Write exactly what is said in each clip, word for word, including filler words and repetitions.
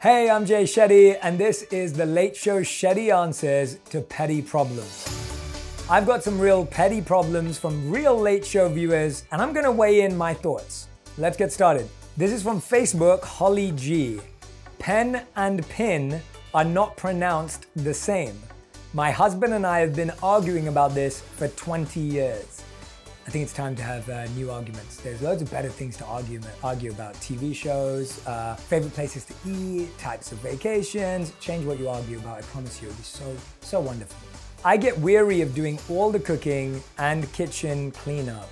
Hey, I'm Jay Shetty, and this is the Late Show Shetty Answers to Petty Problems. I've got some real petty problems from real Late Show viewers, and I'm gonna weigh in my thoughts. Let's get started. This is from Facebook, Holly G. Pen and pin are not pronounced the same. My husband and I have been arguing about this for twenty years. I think it's time to have uh, new arguments. There's loads of better things to argue, argue about. T V shows, uh, favorite places to eat, types of vacations. Change what you argue about, I promise you, it'll be so, so wonderful. I get weary of doing all the cooking and kitchen cleanup.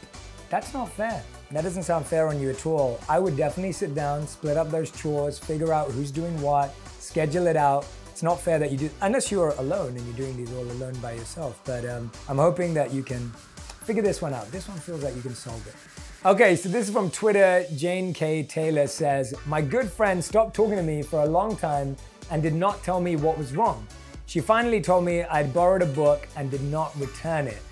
That's not fair. That doesn't sound fair on you at all. I would definitely sit down, split up those chores, figure out who's doing what, schedule it out. It's not fair that you do, unless you're alone and you're doing these all alone by yourself. But um, I'm hoping that you can figure this one out. This one feels like you can solve it. Okay, so this is from Twitter. Jane K. Taylor says, my good friend stopped talking to me for a long time and did not tell me what was wrong. She finally told me I'd borrowed a book and did not return it.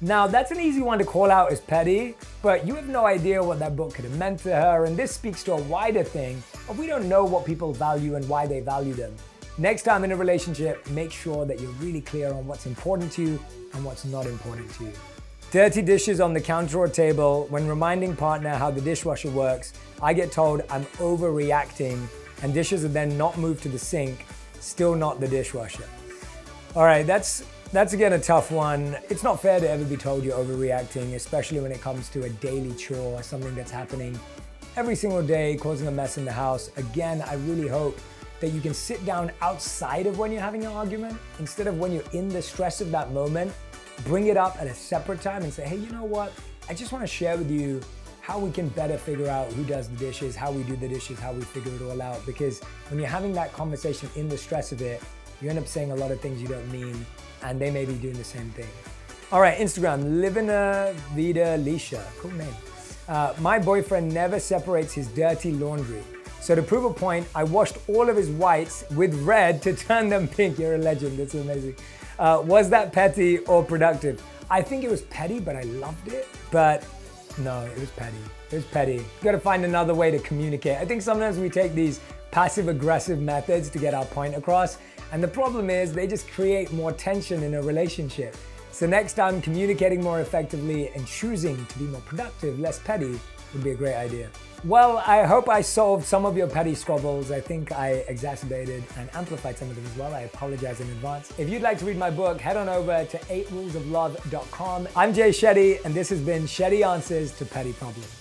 Now, that's an easy one to call out as petty, but you have no idea what that book could have meant to her, and this speaks to a wider thing of we don't know what people value and why they value them. Next time in a relationship, make sure that you're really clear on what's important to you and what's not important to you. Dirty dishes on the counter or table. When reminding partner how the dishwasher works, I get told I'm overreacting, and dishes are then not moved to the sink, still not the dishwasher. All right, that's, that's again a tough one. It's not fair to ever be told you're overreacting, especially when it comes to a daily chore or something that's happening every single day, causing a mess in the house. Again, I really hope that you can sit down outside of when you're having an argument, instead of when you're in the stress of that moment. Bring it up at a separate time and say, hey, you know what? I just want to share with you how we can better figure out who does the dishes, how we do the dishes, how we figure it all out. Because when you're having that conversation in the stress of it, you end up saying a lot of things you don't mean, and they may be doing the same thing. All right, Instagram, Livina Vida Lisha, cool name. Uh, my boyfriend never separates his dirty laundry. So to prove a point, I washed all of his whites with red to turn them pink. You're a legend, that's amazing. Uh, was that petty or productive? I think it was petty, but I loved it. But no, it was petty. It was petty. You gotta find another way to communicate. I think sometimes we take these passive-aggressive methods to get our point across, and the problem is they just create more tension in a relationship. So next time, communicating more effectively and choosing to be more productive, less petty, would be a great idea. Well, I hope I solved some of your petty squabbles. I think I exacerbated and amplified some of them as well. I apologize in advance. If you'd like to read my book, head on over to eight rules of love dot com. I'm Jay Shetty, and this has been Shetty Answers to Petty Problems.